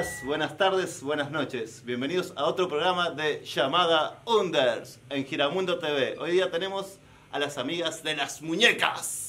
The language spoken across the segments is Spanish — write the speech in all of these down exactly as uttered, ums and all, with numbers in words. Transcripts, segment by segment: días, buenas tardes, buenas noches. Bienvenidos a otro programa de Llamada Unders en Giramundo T V. Hoy día tenemos a las amigas de las muñecas.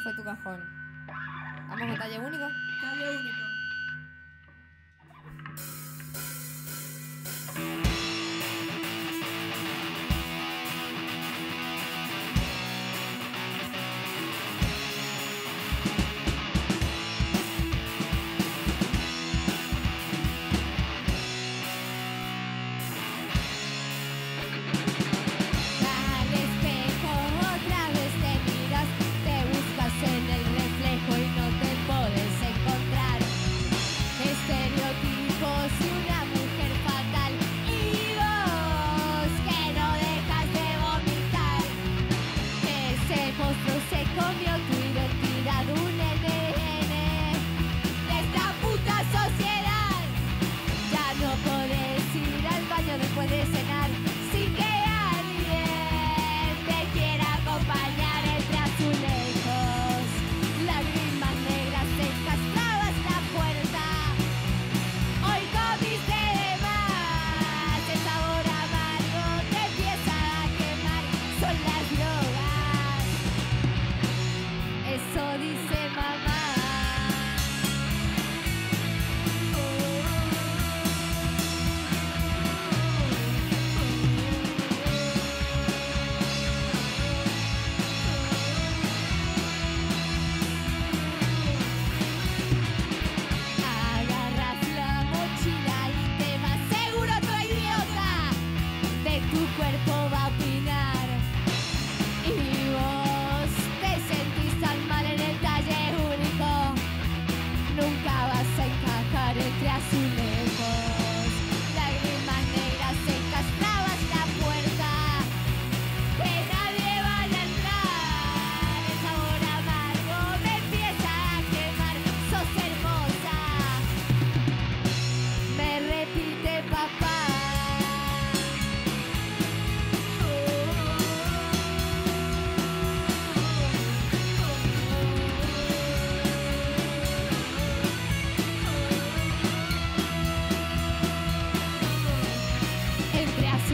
Fue tu cajón. Vamos a talle único. Talle único. Dale espejo, otra vez te miras, te buscas en el reflejo.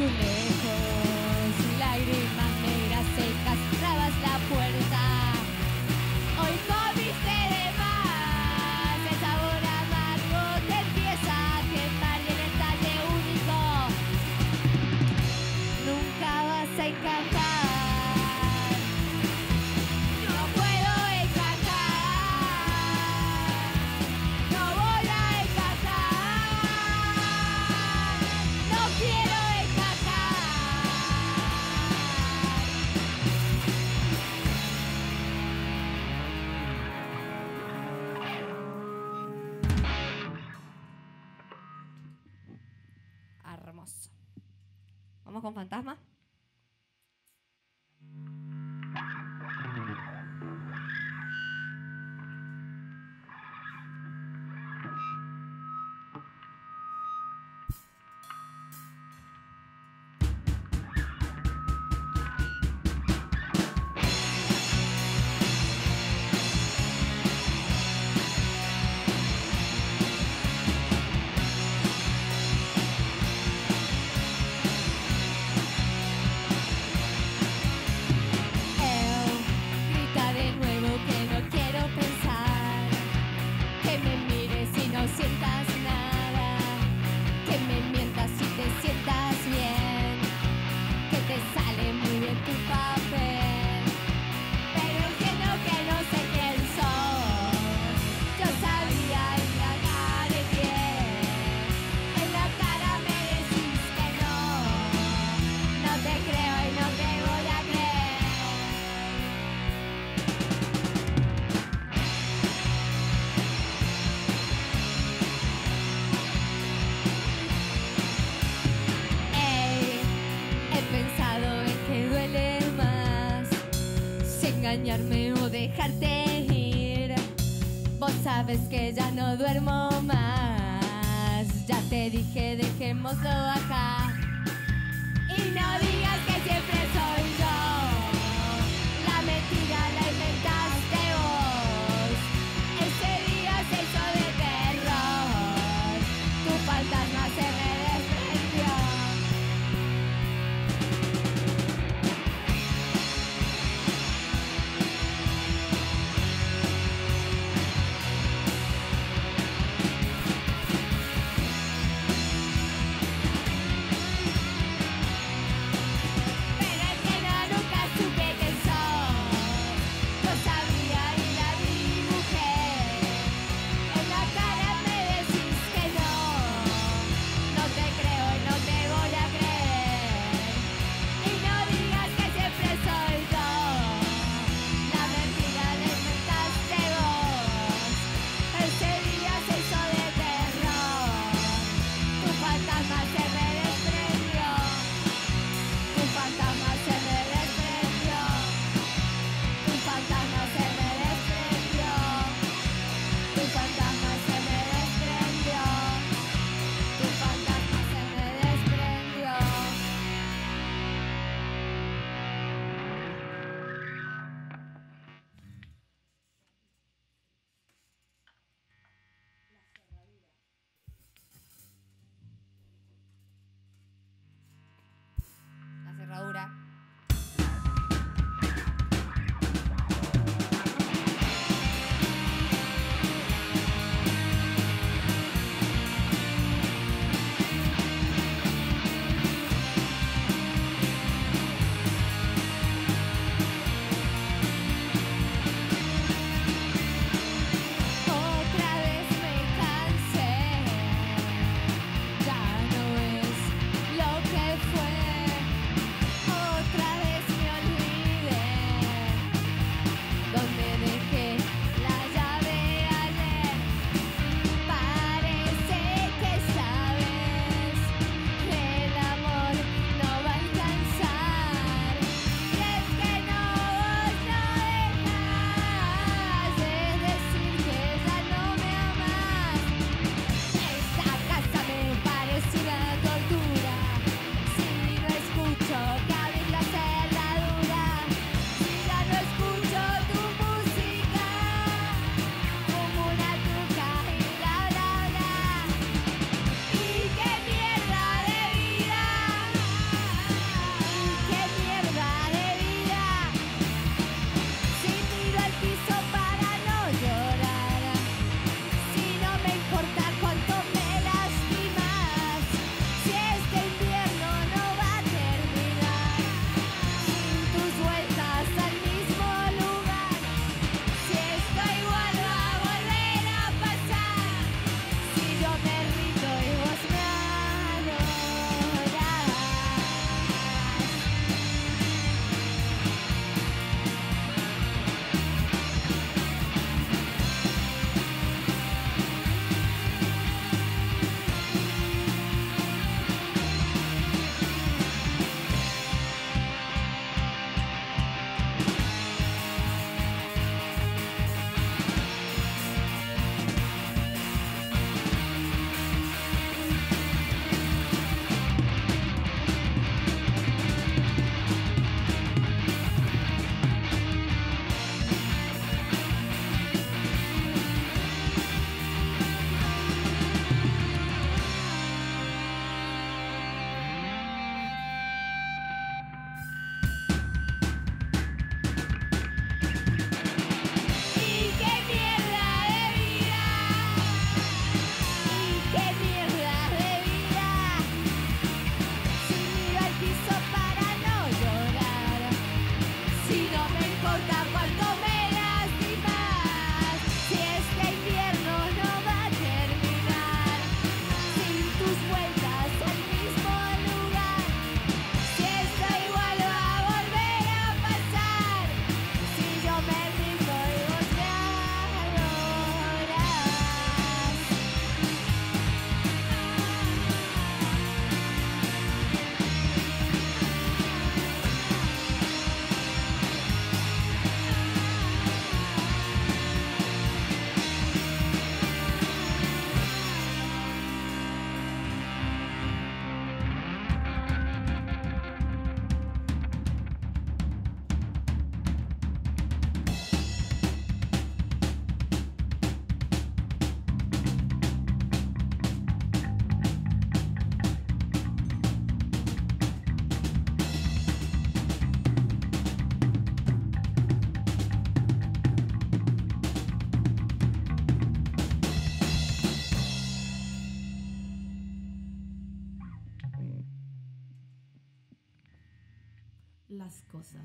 azulejos, lágrimas negras secas, trabas la puerta. Hoy comiste de más, el sabor amargo te empieza a quemar y en el talle único nunca vas a encajar. Hermoso. Vamos con Fantasma. Engañarme o dejarte ir. Vos sabes que ya no duermo más. Ya te dije, dejémoslo acá. Y no digas que siempre soy yo. La mentira la inventaste vos. Ese día se hizo de terror. Tu fantasma se me desprendió. las cosas.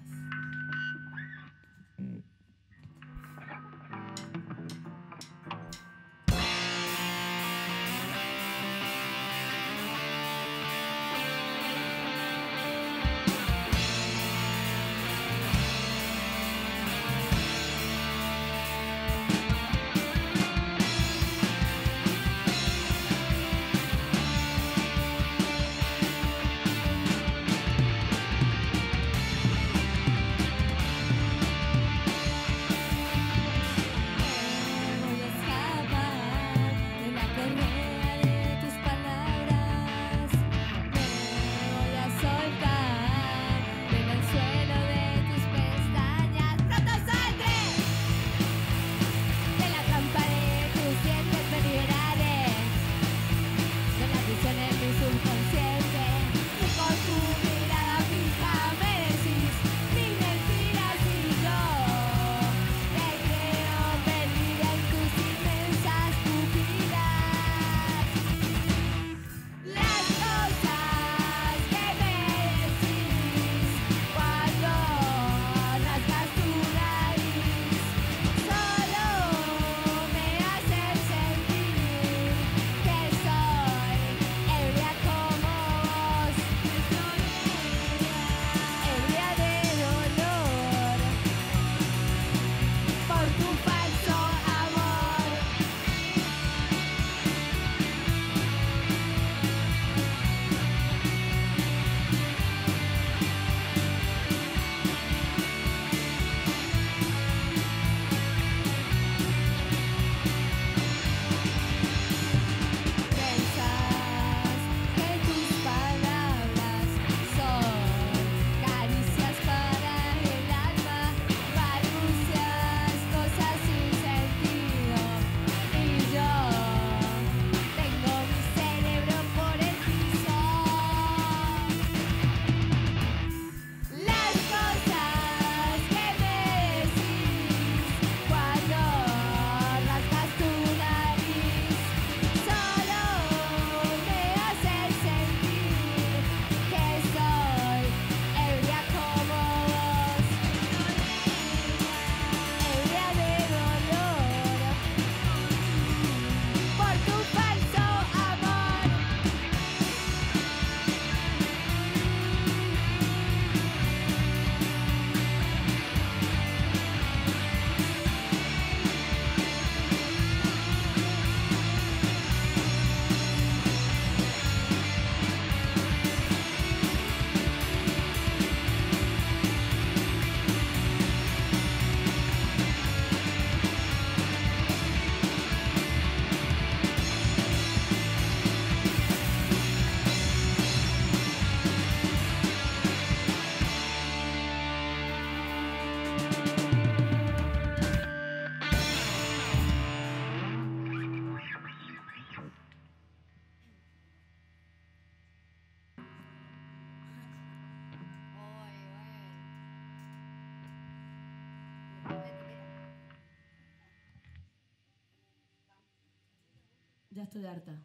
Ya estoy harta. Say that.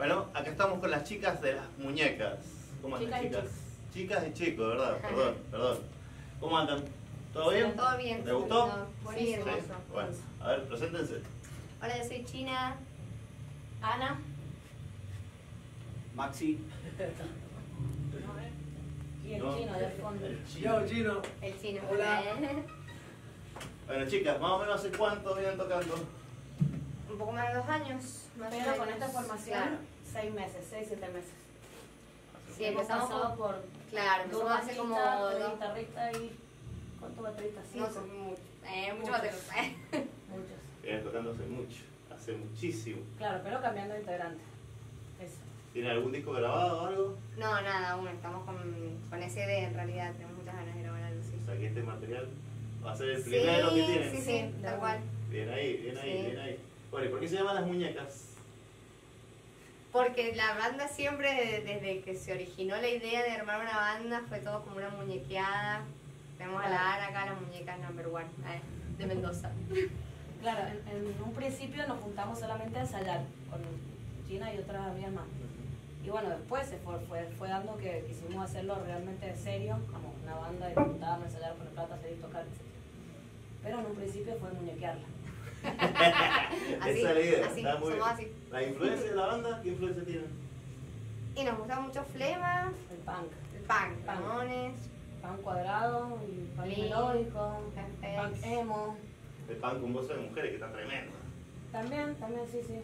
Bueno, acá estamos con las chicas de las muñecas. ¿Cómo andan, chicas? Chicas y chicos, ¿verdad? Ajá. Perdón, perdón. ¿Cómo andan? ¿Todo bien? Todo bien. ¿Te gustó? Sí, hermoso. Sí. Bueno, a ver, preséntense. Hola, yo soy China. Ana. Maxi. Y el no. Chino del fondo. El chino. Yo, chino. El chino. Hola. Bueno, chicas, más o menos hace cuánto vienen tocando. Un poco más de dos años. Más Pero con esta formación, claro. seis meses, seis, siete meses. Sí, empezamos por, por claro, empezamos hace como dos guitarristas y ¿cuántos bateristas? Cinco. No, son muchos. Eh, muchos bateristas. Muchos. Vienen tocando hace mucho, hace muchísimo. Claro, pero cambiando de integrante. Eso. ¿Tienen algún disco grabado o algo? No, nada, aún estamos con, con ese de, en realidad, tenemos muchas ganas de grabar algo, sí. O sea que este material va a ser el primero sí, que tienen. Sí, sí, sí, tal cual. Bien ahí, bien ahí, sí. bien ahí. Bueno, ¿y por qué se llaman las muñecas? Porque la banda siempre, desde que se originó la idea de armar una banda, fue todo como una muñequeada. Tenemos a la Ana acá, la muñeca number one, de Mendoza. Claro, en, en un principio nos juntamos solamente a ensayar con Gina y otras amigas más. Y bueno, después se fue, fue, fue dando que quisimos hacerlo realmente de serio, como una banda de juntábamos a ensayar, poner plata, salir y tocar, etcétera. Pero en un principio fue muñequearla. así, Esa es la idea, así, está muy bien. Así. ¿La influencia de la banda? ¿Qué influencia tiene? Y nos gusta mucho Flema, el punk, el punk, panones, punk cuadrado, el punk melódico, el punk emo. El punk con voces de mujeres que está tremendo. También, también, sí, sí.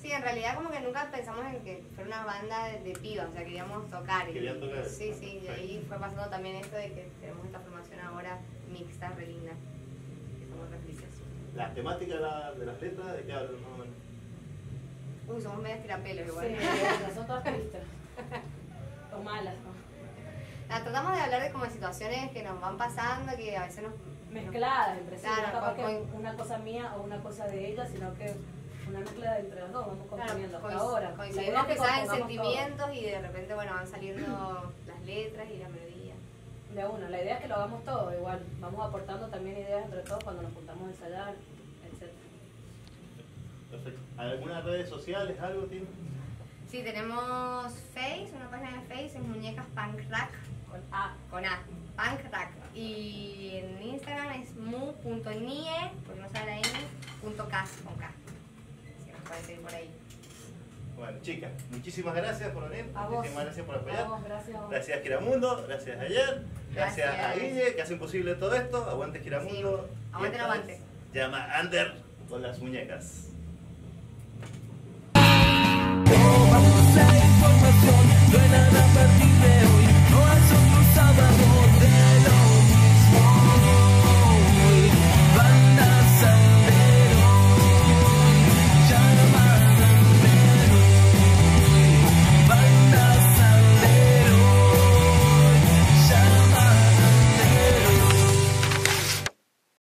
Sí, en realidad como que nunca pensamos en que fuera una banda de, de pibas, o sea, queríamos tocar. Y, Querían tocar. Sí, sí, y ahí fue pasando también esto de que tenemos esta formación ahora mixta, re linda. ¿La temática de, la, de las letras de qué hablan más o menos? Uy, somos medias tirapelos igual. Sí, son todas tristes. O malas, ¿no? La, tratamos de hablar de como de situaciones que nos van pasando, que a veces nos... Mezcladas, entre sí. Claro, no capaz que con... una cosa mía o una cosa de ella, sino que una mezcla entre los dos, vamos componiendo claro, hasta ahora. Coincidimos que salen sentimientos todo. Y de repente, bueno, van saliendo las letras y las melodías. De uno, la idea es que lo hagamos todo, igual, vamos aportando también ideas entre todos cuando nos juntamos a ensayar, etcétera. Perfecto. ¿Algunas redes sociales, algo, Tim? Sí, tenemos Face, una página de Face, es muñecas punk rack, con A, con A, punk rack. Y en Instagram es mu punto nie, porque no sabe la N, punto cas, con K. Si nos pueden seguir por ahí. Bueno, chicas, muchísimas gracias por venir, a muchísimas vos. Gracias por apoyar, a vos, gracias, a vos. Gracias Giramundo, gracias a ayer, gracias, gracias a Guille, que hacen posible todo esto, aguante Giramundo, sí. Aguante, aguante. Llama Under con las muñecas.